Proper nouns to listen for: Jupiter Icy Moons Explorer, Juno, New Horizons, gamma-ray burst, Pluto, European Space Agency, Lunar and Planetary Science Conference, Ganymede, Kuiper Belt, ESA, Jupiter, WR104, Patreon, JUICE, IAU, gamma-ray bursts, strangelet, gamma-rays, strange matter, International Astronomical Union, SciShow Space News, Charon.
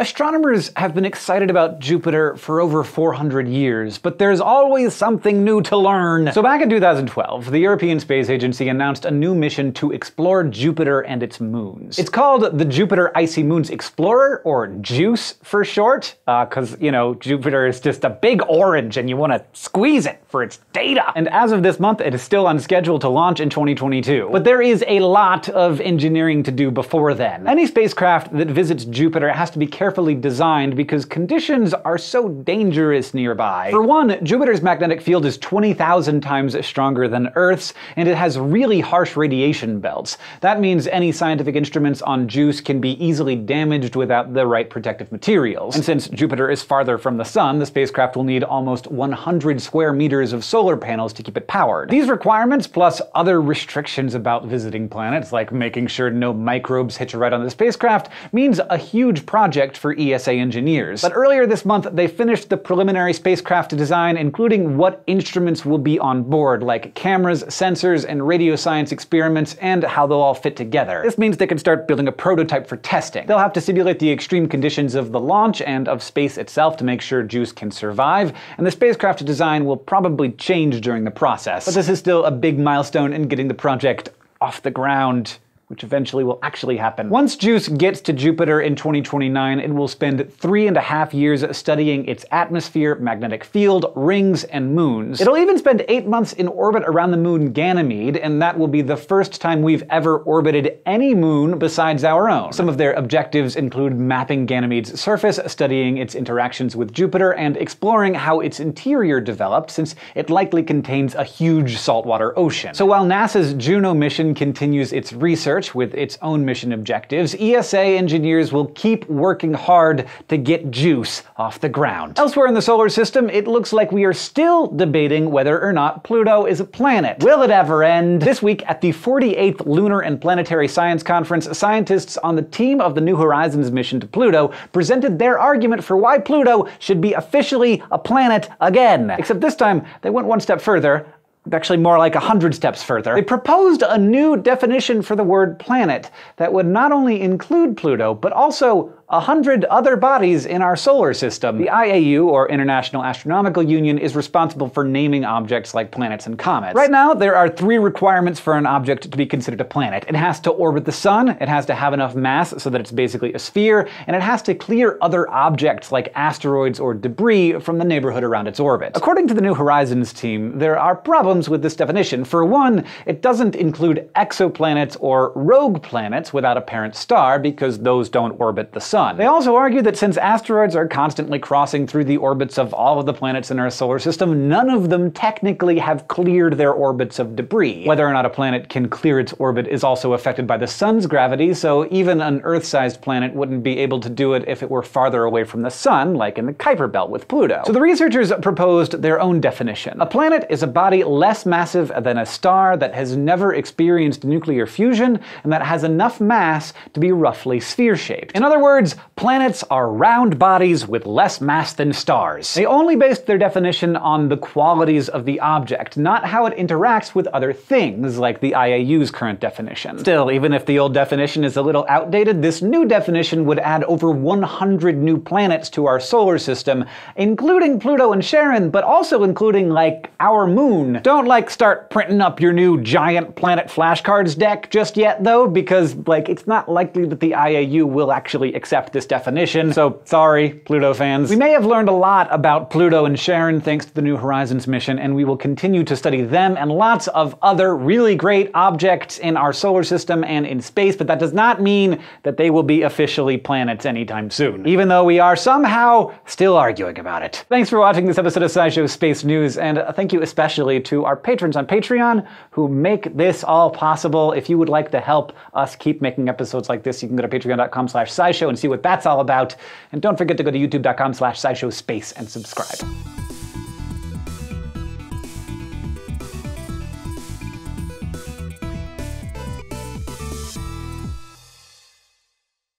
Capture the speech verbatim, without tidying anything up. Astronomers have been excited about Jupiter for over four hundred years, but there's always something new to learn. So back in two thousand twelve, the European Space Agency announced a new mission to explore Jupiter and its moons. It's called the Jupiter Icy Moons Explorer, or JUICE for short, uh, cause, you know, Jupiter is just a big orange and you want to squeeze it for its data. And as of this month, it is still on schedule to launch in twenty twenty-two. But there is a lot of engineering to do before then. Any spacecraft that visits Jupiter has to be careful carefully designed because conditions are so dangerous nearby. For one, Jupiter's magnetic field is twenty thousand times stronger than Earth's, and it has really harsh radiation belts. That means any scientific instruments on JUICE can be easily damaged without the right protective materials. And since Jupiter is farther from the sun, the spacecraft will need almost one hundred square meters of solar panels to keep it powered. These requirements, plus other restrictions about visiting planets, like making sure no microbes hitch a ride on the spacecraft, means a huge project for E S A engineers. But earlier this month, they finished the preliminary spacecraft design, including what instruments will be on board, like cameras, sensors, and radio science experiments, and how they'll all fit together. This means they can start building a prototype for testing. They'll have to simulate the extreme conditions of the launch and of space itself to make sure JUICE can survive, and the spacecraft design will probably change during the process. But this is still a big milestone in getting the project off the ground, which eventually will actually happen. Once JUICE gets to Jupiter in twenty twenty-nine, it will spend three and a half years studying its atmosphere, magnetic field, rings, and moons. It'll even spend eight months in orbit around the moon Ganymede, and that will be the first time we've ever orbited any moon besides our own. Some of their objectives include mapping Ganymede's surface, studying its interactions with Jupiter, and exploring how its interior developed, since it likely contains a huge saltwater ocean. So while NASA's Juno mission continues its research with its own mission objectives, E S A engineers will keep working hard to get JUICE off the ground. Elsewhere in the solar system, it looks like we are still debating whether or not Pluto is a planet. Will it ever end? This week at the forty-eighth Lunar and Planetary Science Conference, scientists on the team of the New Horizons mission to Pluto presented their argument for why Pluto should be officially a planet again. Except this time, they went one step further. Actually, more like a hundred steps further. They proposed a new definition for the word planet that would not only include Pluto, but also a hundred other bodies in our solar system. The I A U, or International Astronomical Union, is responsible for naming objects like planets and comets. Right now, there are three requirements for an object to be considered a planet. It has to orbit the sun, it has to have enough mass so that it's basically a sphere, and it has to clear other objects like asteroids or debris from the neighborhood around its orbit. According to the New Horizons team, there are problems with this definition. For one, it doesn't include exoplanets or rogue planets without a parent star, because those don't orbit the sun. They also argue that since asteroids are constantly crossing through the orbits of all of the planets in our solar system, none of them technically have cleared their orbits of debris. Whether or not a planet can clear its orbit is also affected by the sun's gravity, so even an Earth-sized planet wouldn't be able to do it if it were farther away from the sun, like in the Kuiper Belt with Pluto. So the researchers proposed their own definition. A planet is a body less massive than a star that has never experienced nuclear fusion and that has enough mass to be roughly sphere-shaped. In other words, planets are round bodies with less mass than stars. They only based their definition on the qualities of the object, not how it interacts with other things, like the I A U's current definition. Still, even if the old definition is a little outdated, this new definition would add over one hundred new planets to our solar system, including Pluto and Charon, but also including, like, our moon. Don't, like, start printing up your new giant planet flashcards deck just yet, though, because, like, it's not likely that the I A U will actually accept this definition, so sorry, Pluto fans. We may have learned a lot about Pluto and Charon thanks to the New Horizons mission, and we will continue to study them and lots of other really great objects in our solar system and in space, but that does not mean that they will be officially planets anytime soon, even though we are somehow still arguing about it. Thanks for watching this episode of SciShow Space News, and thank you especially to our patrons on Patreon who make this all possible. If you would like to help us keep making episodes like this, you can go to patreon.com slash scishow and see what that's all about. And don't forget to go to youtube.com slash scishow space and subscribe.